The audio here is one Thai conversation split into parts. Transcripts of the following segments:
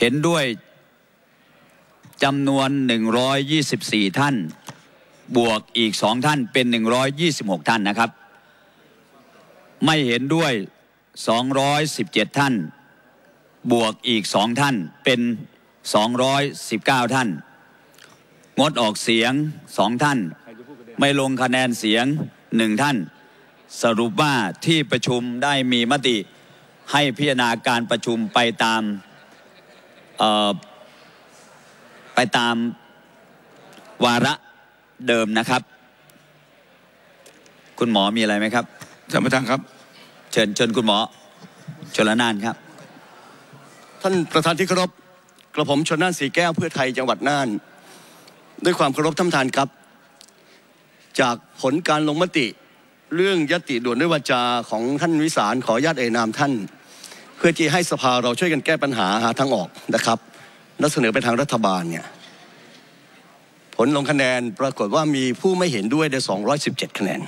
เห็นด้วยจำนวน124ท่านบวกอีก2ท่านเป็น126ท่านนะครับไม่เห็นด้วย217ท่านบวกอีก2ท่านเป็น219ท่านงดออกเสียง2ท่านไม่ลงคะแนนเสียง1ท่านสรุปว่าที่ประชุมได้มีมติให้พิจารณาการประชุมไปตามวาระเดิมนะครับคุณหมอมีอะไรไหมครับท่านประธานครับเชิญคุณหมอชลน่านครับท่านประธานที่เคารพกระผมชลน่านสีแก้วเพื่อไทยจังหวัดน่านด้วยความเคารพท่านประธานครับจากผลการลงมติเรื่องยติด่วนด้วยวาจาของท่านวิสารขออนุญาตเอ่ยนามท่านเพื่อที่ให้สภาเราช่วยกันแก้ปัญหาหาทางออกนะครับและเสนอไปทางรัฐบาลเนี่ยผลลงคะแนนปรากฏว่ามีผู้ไม่เห็นด้วยได้217คะแนน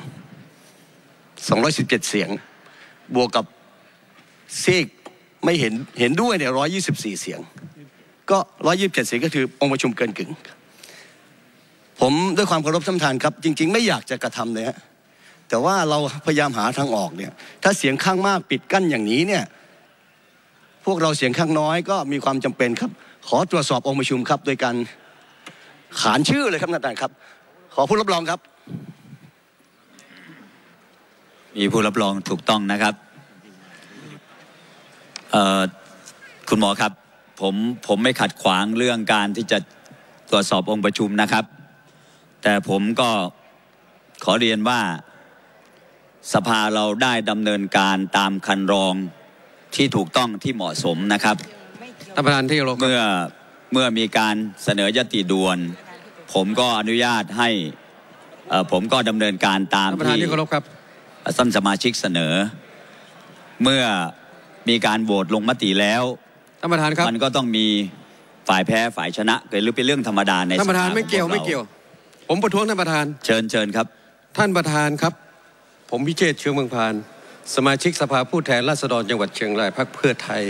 217เสียงบวกกับซีกไม่เห็นด้วยเนี่ย124เสียงก็127เสียงก็คือองค์ประชุมเกินกึ่งผมด้วยความเคารพท่านประธานครับจริงๆไม่อยากจะกระทำเลยฮะแต่ว่าเราพยายามหาทางออกเนี่ยถ้าเสียงข้างมากปิดกั้นอย่างนี้เนี่ยพวกเราเสียงข้างน้อยก็มีความจำเป็นครับขอตรวจสอบองค์ประชุมครับโดยการขานชื่อเลยครับท่านประธานครับขอผู้รับรองครับมีผู้รับรองถูกต้องนะครับคุณหมอครับผมไม่ขัดขวางเรื่องการที่จะตรวจสอบองค์ประชุมนะครับแต่ผมก็ขอเรียนว่าสภาเราได้ดำเนินการตามคันรองที่ถูกต้องที่เหมาะสมนะครับท่านประธานที่เคารพเมื่อมีการเสนอยติด่วนผมก็อนุญาตให้ผมก็ดำเนินการตามที่ท่านสมาชิกเสนอเมื่อมีการโหวตลงมติแล้วท่านประธานครับมันก็ต้องมีฝ่ายแพ้ฝ่ายชนะหรือเป็นเรื่องธรรมดาในสภาท่านประธานไม่เกี่ยวผมประท้วงท่านประธานเชิญครับท่านประธานครับผมพิเชษฐ์เชื้อเมืองพานสมาชิกสภาผู้แทนราษฎรจังหวัดเชียงรายพรรคเพื่อไทย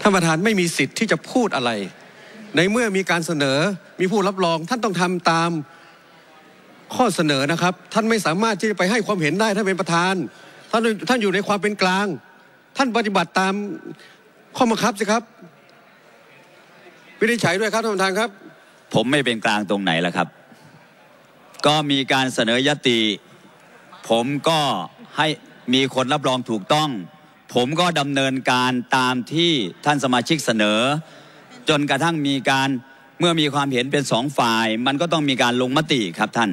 ท่านประธานไม่มีสิทธิ์ที่จะพูดอะไรในเมื่อมีการเสนอมีผู้รับรองท่านต้องทำตามข้อเสนอนะครับท่านไม่สามารถที่จะไปให้ความเห็นได้ท่านเป็นประธานท่านอยู่ในความเป็นกลางท่านปฏิบัติตามข้อบังคับสิครับวินิจฉัยด้วยครับท่านประธานครับผมไม่เป็นกลางตรงไหนล่ะครับก็มีการเสนอยติผมก็ให้มีคนรับรองถูกต้องผมก็ดำเนินการตามที่ท่านสมาชิกเสนอจนกระทั่งมีการเมื่อมีความเห็นเป็นสองฝ่ายมันก็ต้องมีการลงมติครับท่าน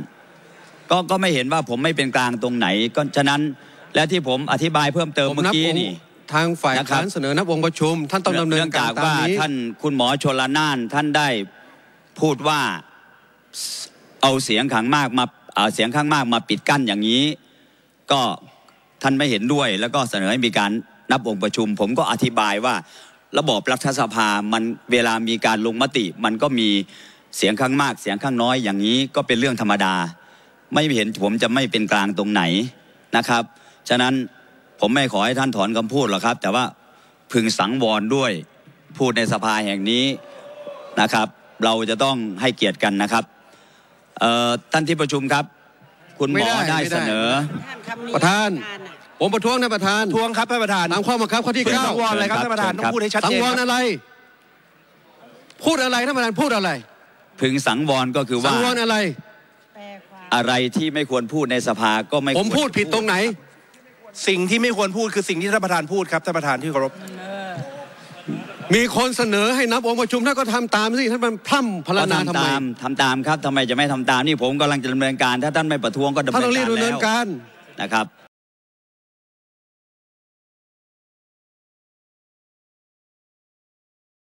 ก็ไม่เห็นว่าผมไม่เป็นกลางตรงไหนก็ฉะนั้นและที่ผมอธิบายเพิ่มเติมเมื่อกี้นี่ทางฝ่ายค้านเสนอนับองค์ประชุมท่านต้องดำเนินการตามนี้ท่านคุณหมอชลน่านท่านได้พูดว่าเอาเสียงข้างมากมาปิดกั้นอย่างนี้ก็ท่านไม่เห็นด้วยแล้วก็เสนอให้มีการนับองค์ประชุมผมก็อธิบายว่าระบบรัฐสภามันเวลามีการลงมติมันก็มีเสียงข้างมากเสียงข้างน้อยอย่างนี้ก็เป็นเรื่องธรรมดาไม่เห็นผมจะไม่เป็นกลางตรงไหนนะครับฉะนั้นผมไม่ขอให้ท่านถอนคำพูดหรอกครับแต่ว่าพึงสังวรด้วยพูดในสภาแห่งนี้นะครับเราจะต้องให้เกียรติกันนะครับท่านที่ประชุมครับคุณหมอได้เสนอประธานผมประท้วงนะประธานท้วงครับท่านประธานตามข้อบังคับข้อที่9สังวรอะไรครับท่านประธานต้องพูดให้ชัดเจนสังวรอะไรพูดอะไรท่านประธานพูดอะไรพึงสังวรก็คือว่าสังวรอะไรอะไรที่ไม่ควรพูดในสภาก็ไม่ผมพูดผิดตรงไหนสิ่งที่ไม่ควรพูดคือสิ่งที่ท่านประธานพูดครับท่านประธานที่เคารพมีคนเสนอให้นับองค์ประชุมท่านก็ทำตามสิท่านมันพร่ำพรรณนาทำไมทำตามครับทำไมจะไม่ทำตามนี่ผมกำลังจะดำเนินการถ้าท่านไม่ประท้วงก็ดำเนินการแล้วนะครับ